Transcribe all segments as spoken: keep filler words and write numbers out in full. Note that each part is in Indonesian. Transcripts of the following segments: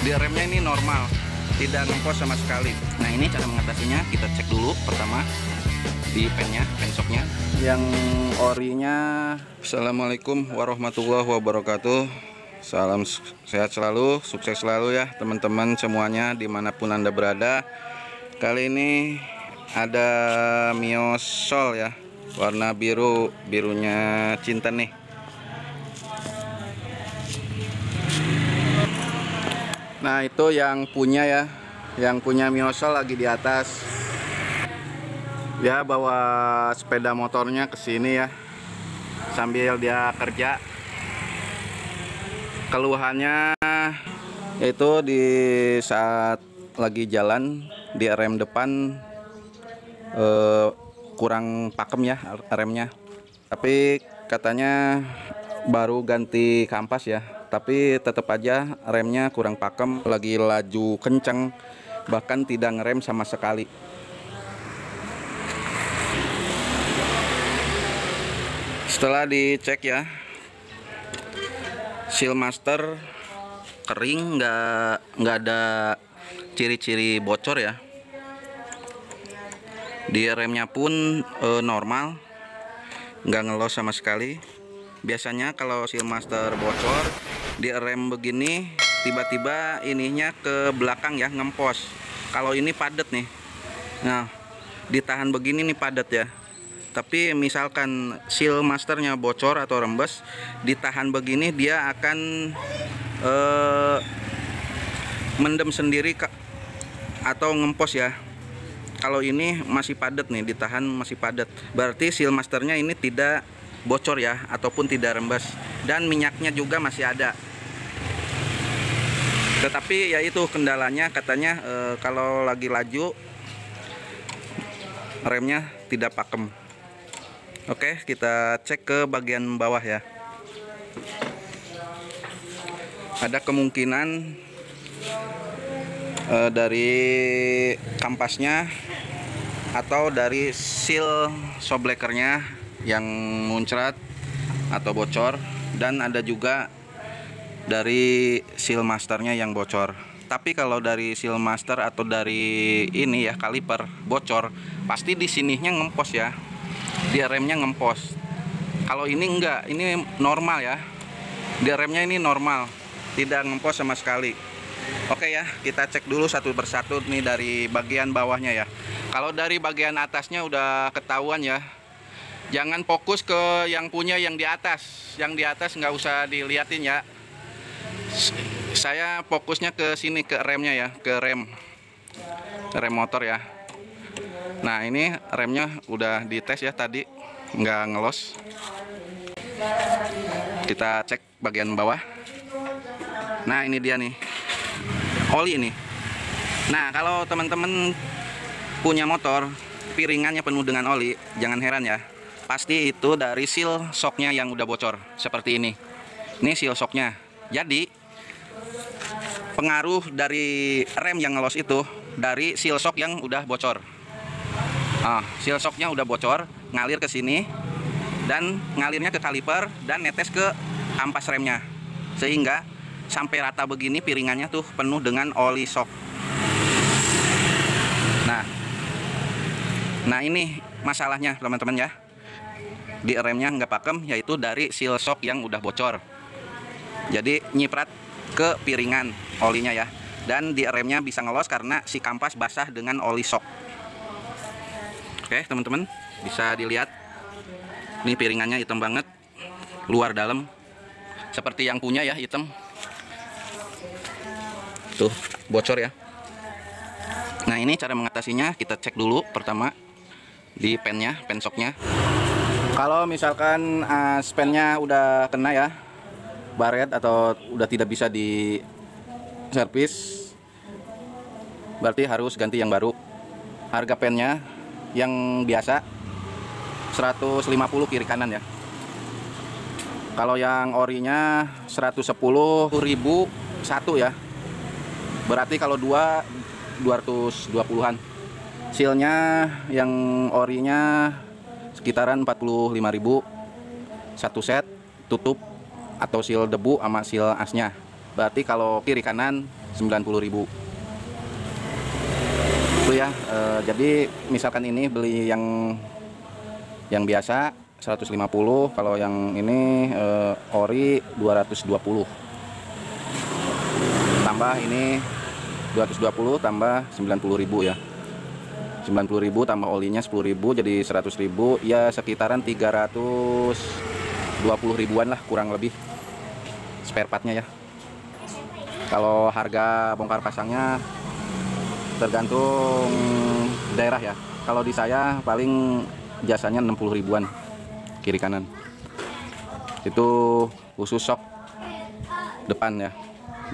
Dia remnya ini normal, tidak ngempos sama sekali. Nah ini cara mengatasinya, kita cek dulu pertama di pennya, pensoknya. Yang orinya. Assalamualaikum warahmatullahi wabarakatuh. Salam sehat selalu, sukses selalu ya teman-teman semuanya dimanapun Anda berada. Kali ini ada Mio Soul ya, warna biru, birunya cinta nih. Nah itu yang punya ya, yang punya Mio Soul lagi di atas. Dia bawa sepeda motornya ke sini ya, sambil dia kerja. Keluhannya itu di saat lagi jalan di rem depan eh, kurang pakem ya remnya. Tapi katanya baru ganti kampas ya, tapi tetap aja remnya kurang pakem, lagi laju kenceng bahkan tidak ngerem sama sekali. Setelah dicek ya, seal master kering, nggak nggak ada ciri-ciri bocor ya. Di remnya pun e, normal, nggak ngelos sama sekali. Biasanya kalau seal master bocor di rem begini, tiba-tiba ininya ke belakang ya, ngempos. Kalau ini padat nih, nah ditahan begini nih padat ya. Tapi misalkan seal masternya bocor atau rembes, ditahan begini dia akan eh, mendem sendiri ke, atau ngempos ya. Kalau ini masih padat nih, ditahan masih padat, berarti seal masternya ini tidak bocor ya, ataupun tidak rembes, dan minyaknya juga masih ada. Tetapi ya itu kendalanya, katanya e, kalau lagi laju remnya tidak pakem. Oke, kita cek ke bagian bawah ya. Ada kemungkinan e, dari kampasnya atau dari seal shockbreakernya yang muncrat atau bocor, dan ada juga dari seal masternya yang bocor. Tapi kalau dari seal master atau dari ini ya, kaliper bocor, pasti di sininya ngempos ya, di remnya ngempos. Kalau ini enggak, ini normal ya, di remnya ini normal, tidak ngempos sama sekali. Oke ya, kita cek dulu satu persatu nih dari bagian bawahnya ya. Kalau dari bagian atasnya udah ketahuan ya. Jangan fokus ke yang punya yang di atas. Yang di atas nggak usah diliatin ya. Saya fokusnya ke sini, ke remnya ya, ke rem. Rem motor ya. Nah, ini remnya udah dites ya tadi, nggak ngelos. Kita cek bagian bawah. Nah, ini dia nih. Oli ini. Nah, kalau teman-teman punya motor piringannya penuh dengan oli, jangan heran ya. Pasti itu dari seal shocknya yang udah bocor seperti ini. Ini seal shocknya. Jadi pengaruh dari rem yang ngelos itu dari seal shock yang udah bocor. Ah, seal shocknya udah bocor, ngalir ke sini dan ngalirnya ke kaliper dan netes ke kampas remnya, sehingga sampai rata begini piringannya tuh penuh dengan oli shock. Nah, nah ini masalahnya teman-teman ya. Di remnya nggak pakem, yaitu dari seal shock yang udah bocor, jadi nyiprat ke piringan olinya ya, dan di remnya bisa ngelos karena si kampas basah dengan oli shock. Oke teman-teman, bisa dilihat ini piringannya hitam banget luar dalam, seperti yang punya ya, hitam tuh bocor ya. Nah ini cara mengatasinya, kita cek dulu pertama di pennya, pensoknya. Kalau misalkan uh, spennya udah kena ya, baret atau udah tidak bisa di servis, berarti harus ganti yang baru. Harga pennya yang biasa seratus lima puluh kiri kanan ya. Kalau yang orinya seratus sepuluh ribu satu ya. Berarti kalau dua dua ratus dua puluhan. Sealnya yang orinya sekitaran empat puluh lima ribu satu set, tutup atau seal debu sama seal asnya. Berarti kalau kiri kanan sembilan puluh ribu. Itu ya, e, jadi misalkan ini beli yang yang biasa seratus lima puluh, kalau yang ini e, ori dua ratus dua puluh. Tambah ini dua ratus dua puluh tambah sembilan puluh ribu ya. sembilan puluh ribu tambah olinya sepuluh ribu jadi seratus ribu ya, sekitaran tiga ratus dua puluh ribuan lah kurang lebih spare partnya ya. Kalau harga bongkar pasangnya tergantung daerah ya. Kalau di saya paling jasanya enam puluh ribuan kiri kanan. Itu khusus shock depan ya,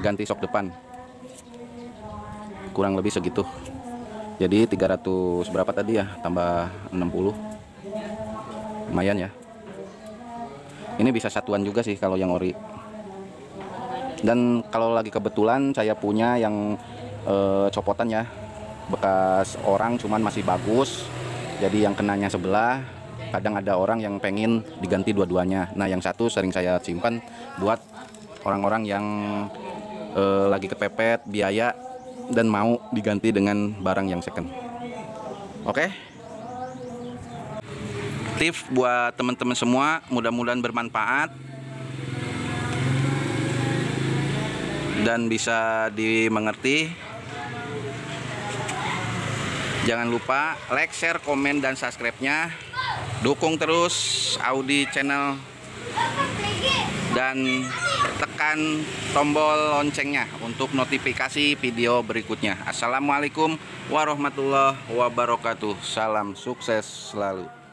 ganti shock depan kurang lebih segitu. Jadi tiga ratus berapa tadi ya, tambah enam puluh, lumayan ya. Ini bisa satuan juga sih kalau yang ori. Dan kalau lagi kebetulan saya punya yang eh, copotan ya, bekas orang cuman masih bagus. Jadi yang kenanya sebelah, kadang ada orang yang pengen diganti dua-duanya. Nah yang satu sering saya simpan buat orang-orang yang eh, lagi kepepet biaya dan mau diganti dengan barang yang second. Oke, okay? Tips buat teman-teman semua, mudah-mudahan bermanfaat dan bisa dimengerti. Jangan lupa like, share, komen, dan subscribe-nya. Dukung terus Audi channel dan tekan tombol loncengnya untuk notifikasi video berikutnya. Assalamualaikum warahmatullahi wabarakatuh. Salam sukses selalu.